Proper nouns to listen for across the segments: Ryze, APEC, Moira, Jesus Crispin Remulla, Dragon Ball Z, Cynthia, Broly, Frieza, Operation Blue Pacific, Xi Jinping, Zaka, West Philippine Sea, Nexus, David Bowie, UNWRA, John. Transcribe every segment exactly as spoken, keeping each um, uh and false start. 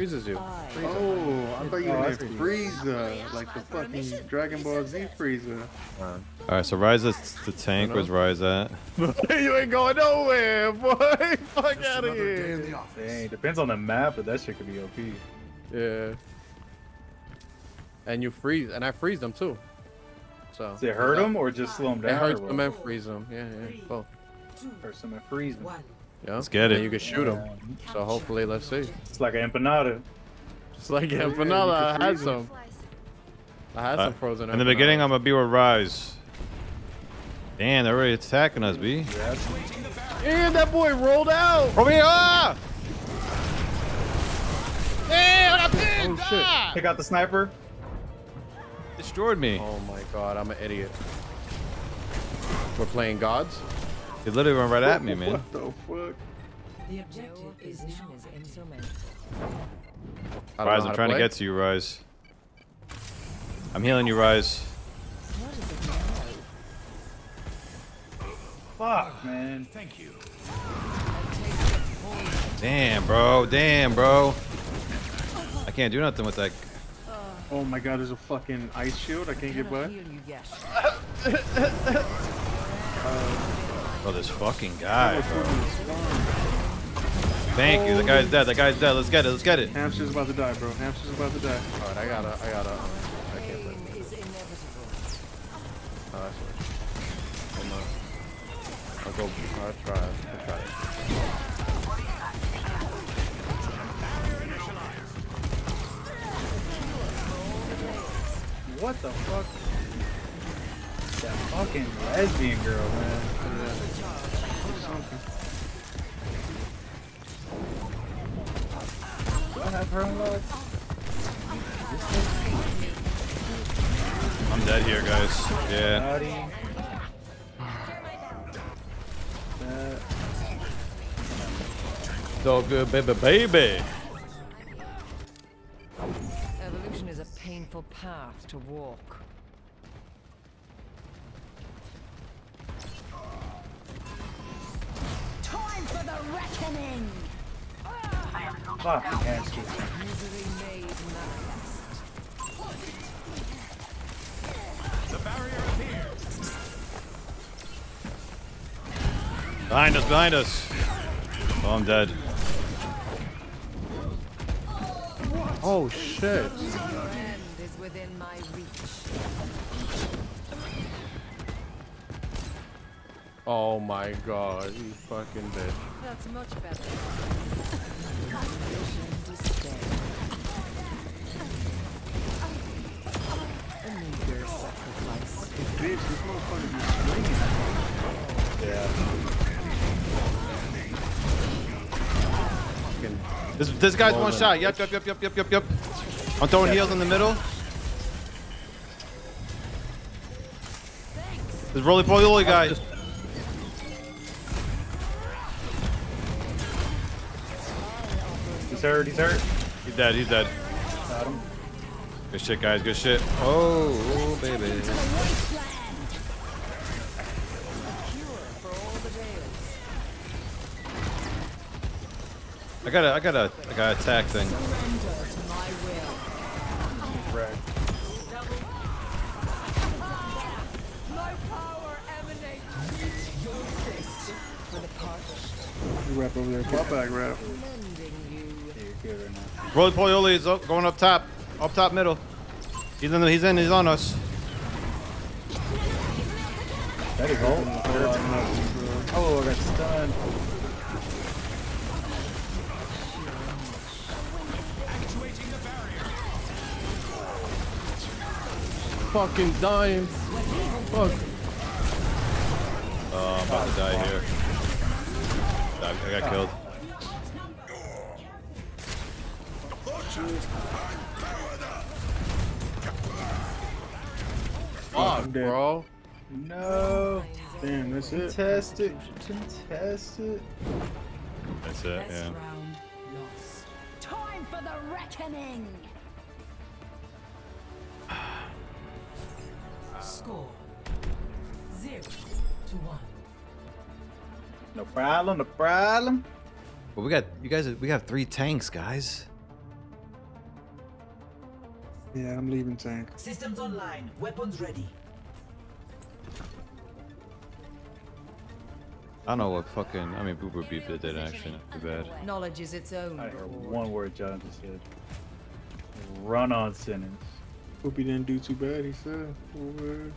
Freezes you. Freeza. Oh, I thought you were named Frieza, like the fucking Dragon Ball Z Frieza. All right, so Ryze is the tank. Where's Ryze at? You ain't going nowhere, boy. Fuck Just out of here. In the office. Dang, depends on the map, but that shit could be O P. Yeah. And you freeze, and I freeze them too. So. Does it hurt them or just slow them down? It hurts them and freeze them. Yeah, yeah, both. Hurts them and freeze them. Yeah. Let's get it. And you can shoot them. Yeah. So hopefully, let's see. It's like an empanada. Just like an empanada. Yeah, I had some. I had uh, some frozen. In the beginning, I'm gonna be with Ryze. Damn, they're already attacking us, B. Yeah, damn, that boy rolled out. From here. Ah! Damn, I got pinned. Oh, shit. Ah! Pick out the sniper. Destroyed me. Oh my god, I'm an idiot. We're playing gods. He literally went right at me, man. What the fuck? The objective is now is instrumental. Ryze, I'm trying to get to you, Ryze. I'm healing you, Ryze. Fuck, man. Thank you. Damn, bro. Damn, bro. I can't do nothing with that. Oh my god, there's a fucking ice shield. I can't get by. uh, Oh, this fucking guy, bro. Thank you. The guy's dead. The guy's dead. Let's get it. Let's get it. Hamster's about to die, bro. Hamster's about to die. All right, I gotta. I gotta. Um, I can't play. Oh, that's right. I'm not. I'll go. I'll try. I'll try it. What the fuck? That fucking lesbian girl, man. Do I have her unlocked? I'm dead here, guys. Yeah. So good, baby, baby. Evolution is a painful path to walk. For the reckoning. Fuck, nasty. The barrier appears. Behind us, behind us. Oh, I'm dead. Oh shit. Your end is within my reach. Oh my god, you fucking bitch. That's much better. Yeah. This, this guy's one shot. Yep, yep, yep, yep, yep, yep, yep. I'm throwing yep. heals in the middle. This roly poly guy. He's hurt, he's hurt. He's dead, he's dead. Got him. Good shit, guys, good shit. Oh, oh baby. I got a, I got a, I got an attack thing. Right. Wrap over there, pop back wrap. Roly Poly is up, going up top, up top middle. He's in, he's in, he's on us. That is old. Oh, oh, I got stunned. Activating the barrier. Fucking dying. Fuck. Oh, I'm about to die here. I got killed. Fuck, bro. No. Damn, that's it. Contest it. Contest it. That's it, yeah. Time for the reckoning. Score zero to one. No problem. No problem. Well, we got you guys. We have three tanks, guys. Yeah, I'm leaving tank. Systems online. Weapons ready. I don't know what fucking. I mean, Boober beeped it did actually. Not too bad. Knowledge is its own. I heard one word John just said. Run on sentence. Hope he didn't do too bad, he said. Over.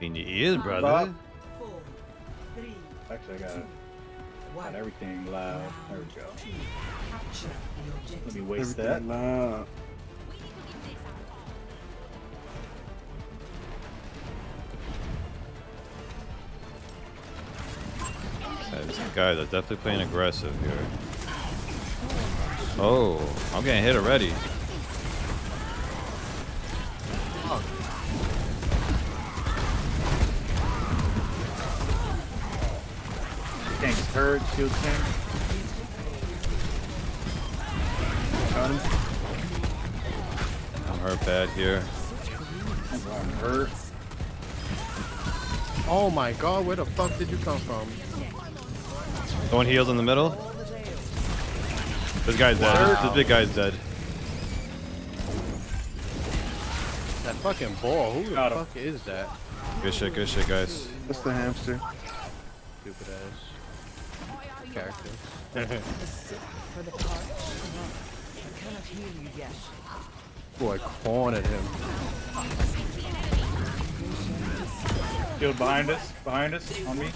In your ears, brother. Five, four, three, actually, I got, two, one, got everything live. There we go. Let me waste everything that. Live. Guys are definitely playing aggressive here. Oh, I'm getting hit already. Tank's hurt, shield tank. I'm hurt bad here. I'm hurt. Oh my god, where the fuck did you come from? Someone heals in the middle. This guy's wow. dead. This, this big guy's dead. That fucking ball. Who the Got fuck him. is that? Good shit, good shit, guys. That's the hamster. Stupid ass character. Boy, cornered him. Killed behind us. Behind us. On me.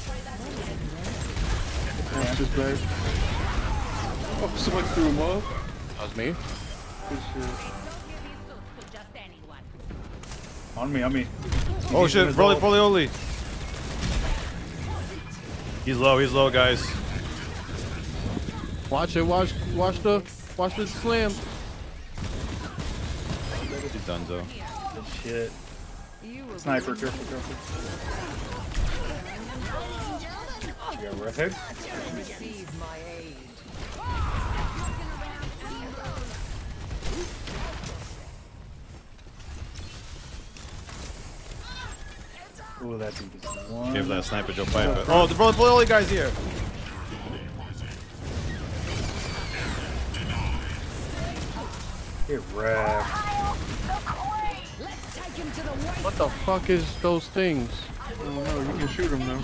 Yeah. Just bad. Oh, someone threw him off. That was me. On me, on me. Oh he's shit, Broly, Broly, only. He's low, he's low, guys. Watch it, watch, watch the, watch the slam. He's done though. Good shit. Sniper, careful, careful. Yeah, we're ahead. Ooh, that dude is one. Give that sniper, Joe Piper. Oh, the Broly guy's here. Get wrecked. What the fuck is those things? I don't know. You can shoot them though.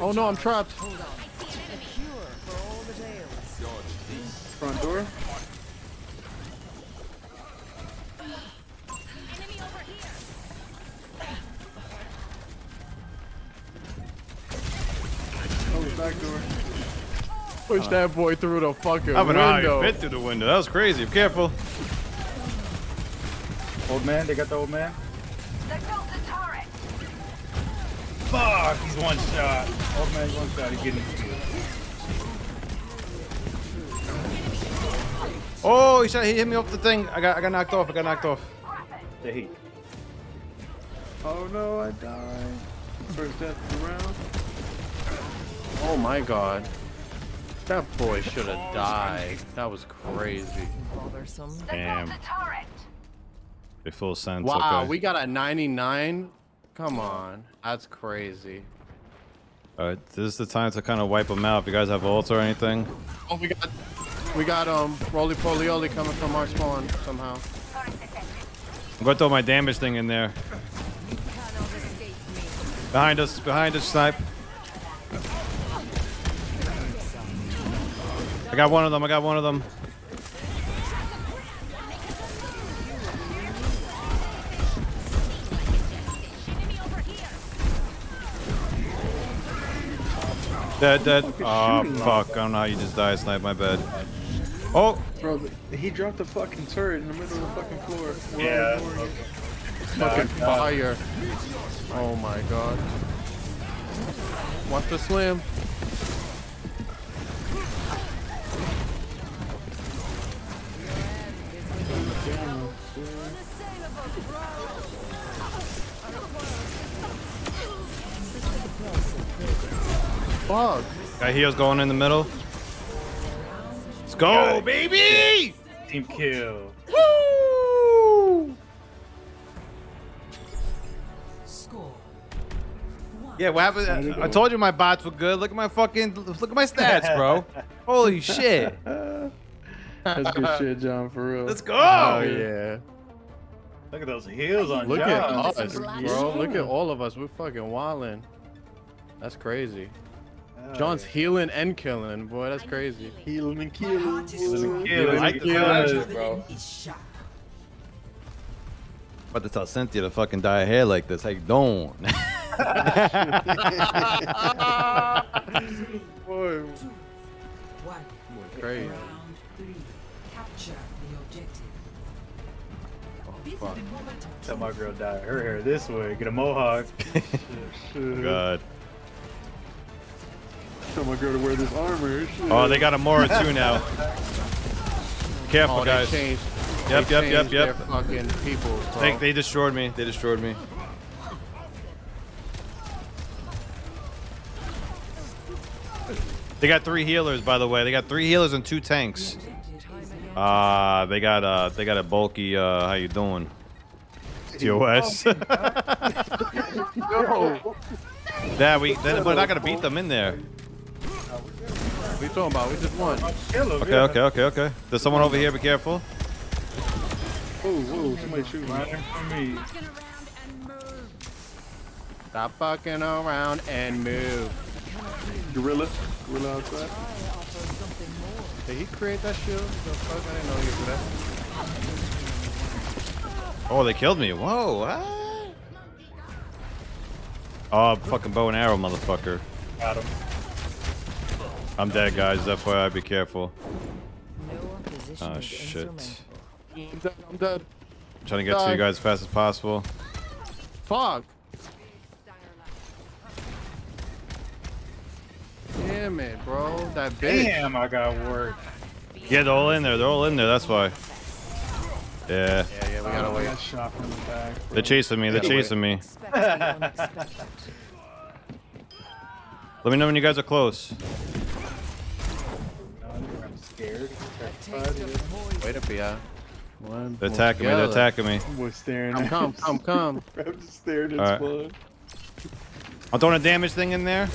Oh no, I'm trapped. Hold on. Front door. Enemy over here. Oh, back door. Push uh, that boy through the fucking I've been window. I've been through the window. That was crazy. Be careful. Old man, they got the old man. Fuck, he's one shot. Old man's one shot, he's getting it. Oh, he shot, he hit me off the thing. I got I got knocked off, I got knocked off. The heat. Oh no, I died. First death of the round. Oh my god. That boy should have died. That was crazy. Damn. They full sense. Wow, okay. We got a ninety-nine. Come on, that's crazy. All right, this is the time to kind of wipe them out. If you guys have ults or anything. Oh, we got, we got um, Roly Poly Oly coming from our spawn somehow. I'm gonna throw my damage thing in there. You can't overstate me. Behind us, behind us, snipe. I got one of them. I got one of them. Dead, dead. Oh, fuck. I don't know how you just died, Snipe. My bad. Oh! Bro, he dropped the fucking turret in the middle of the fucking floor. We're yeah. Okay. Fucking fire. Oh my god. Watch the slam. Fuck. Got heals going in the middle. Let's go, baby! Team kill. Woo! Score one Yeah, what happened? I told you my bots were good. Look at my fucking, look at my stats, bro. Holy shit. That's good shit, John, for real. Let's go. Oh, yeah. Look at those heels on Look John. At us, bro. Look at all of us. We're fucking wildin'. That's crazy. Oh, John's yeah. healing and killing, boy. That's crazy. Healing and killing. Healing and killing. I kill bro. I'm about to tell Cynthia to fucking dye her hair like this. How you doing? Boy. Boy, crazy. Fuck. Tell my girl dye her hair this way. Get a mohawk. Oh, God. Tell my girl to wear this armor. Shit. Oh, they got a Moira too now. Careful, oh, guys. Yep, yep, yep, yep, yep. Fucking people. They, they destroyed me. They destroyed me. They got three healers, by the way. They got three healers and two tanks. Ah, uh, they got uh they got a bulky uh how you doing? T O S. No. That we that, we're not gonna beat them in there. What are you talking about? We just won. Okay, okay, okay, okay. There's someone over here, be careful. Ooh, ooh, somebody shoot right for me. Stop fucking around and move. Gorilla, gorilla outside. Did he create that shield? The fuck? I didn't know you did that. Oh, they killed me. Whoa, what? Oh, fucking bow and arrow, motherfucker. Got him. I'm dead, guys. That's why I be careful. Oh, shit. I'm dead. I'm dead. I'm trying to get to you guys as fast as possible. Fuck. Damn it, bro. That bitch. Damn, I got work. Yeah, they're all in there. They're all in there. That's why. Yeah. Yeah, yeah, we gotta oh, wait. Got shot from the back, bro. They're chasing me. They're chasing me. Let me know when you guys are close. I'm scared. Wait up, yeah. One, they're attacking together. me. They're attacking me. We're staring I'm calm. I'm calm. I'm just staring at blood. I'm throwing a damage thing in there.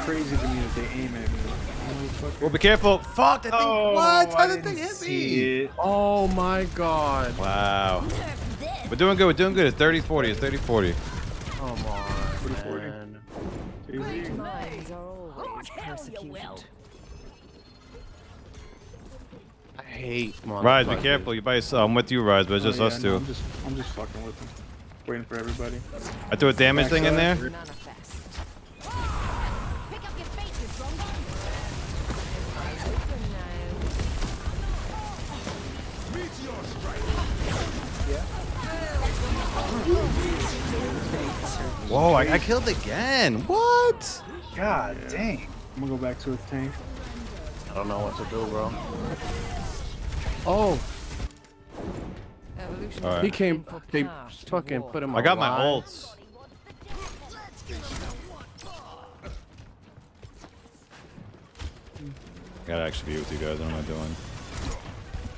Crazy to me that they aim at me. Oh, well, be careful. Fuck, that thing. Oh, what? How did that thing hit me? Oh, my God. Wow. We're doing good. We're doing good. It's thirty forty. It's thirty forty. Come on. thirty forty. I hate monsters. Ryze, be careful. You by yourself. I'm with you, Ryze, but it's just oh, yeah, us two. No, I'm, just, I'm just fucking with them. Waiting for everybody. I threw a damage Back thing in there. Whoa, I got killed again. What? God dang. I'm gonna go back to his tank. I don't know what to do, bro. Oh. Right. He came, they fucking put him on. I got alive. my ults. Gotta actually be with you guys. What am I doing?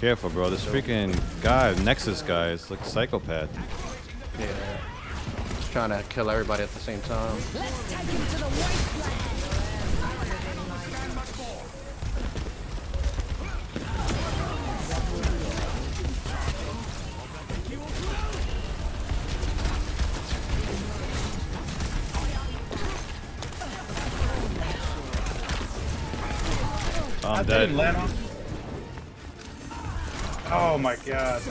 Careful, bro. This freaking guy, Nexus guy, is like a psychopath. Yeah. Trying to kill everybody at the same time. Let's take him to the wasteland. I'm dead. Oh my God.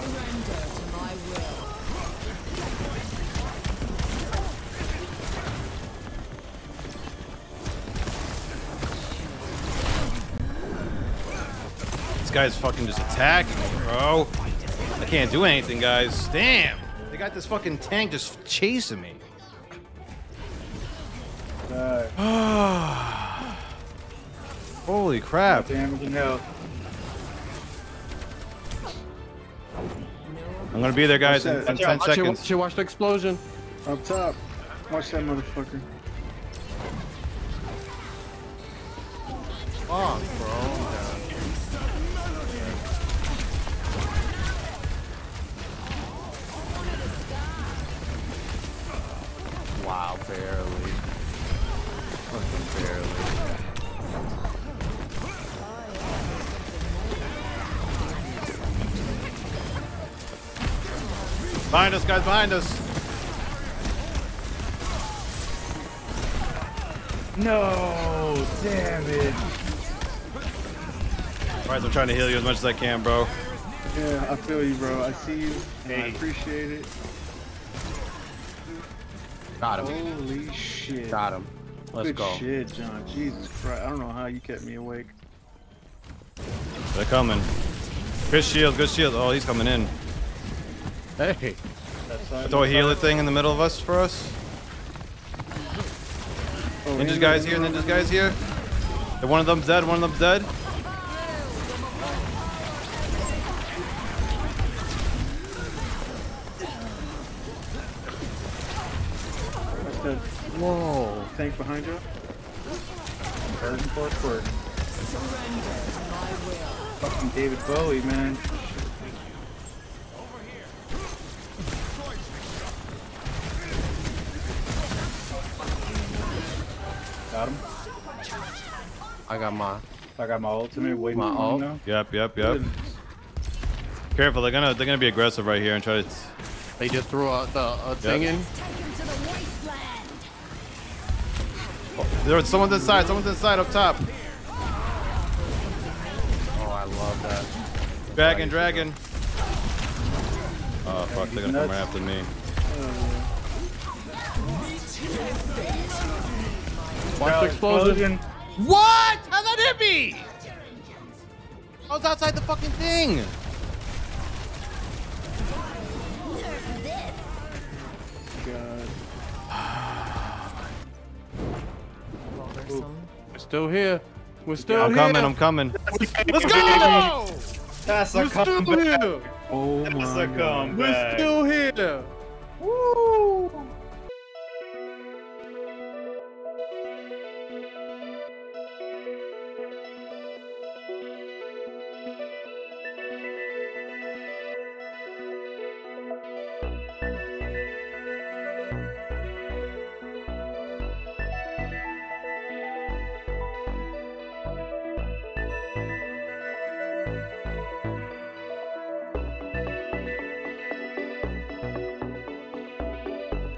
This guy's fucking just attacking me, bro. I can't do anything, guys. Damn! They got this fucking tank just chasing me. Uh, Holy crap. I'm gonna be there, guys, in, in ten watch seconds. You, watch, you watch the explosion. Up top. Watch that motherfucker. on, bro. Yeah. Wow, barely. Fucking barely. Behind us, guys, behind us. No, damn it. Alright, I'm trying to heal you as much as I can, bro. Yeah, I feel you, bro. I see you. Hey. I appreciate it. Got him. Holy shit. Got him. Let's Good go. Shit, John. Jesus Christ. I don't know how you kept me awake. They're coming. Good shield. Good shield. Oh, he's coming in. Hey. Throw a healer thing in the middle of us for us. Ninja's guys here, Ninja's guys here. And one of them's dead, one of them's dead. Whoa. Tank behind you. Burden for it, for it. Fucking David Bowie, man. Got him. I got my. I got my ultimate. Wait, my ult. Now. Yep, yep, yep. Good. Careful, they're gonna they're gonna be aggressive right here and try to. They just threw out the uh, thing yep. in. Oh, there's someone's inside. Someone's inside up top. Oh, I love that. Dragon, dragon. Oh fuck, they're gonna nuts. come right after me. Oh. Watch the explosion. explosion. What? How'd that hit me? I was outside the fucking thing. God. Ooh. We're still here. We're still I'm here. I'm coming. I'm coming. Let's go. That's a comeback. Oh my God. We're still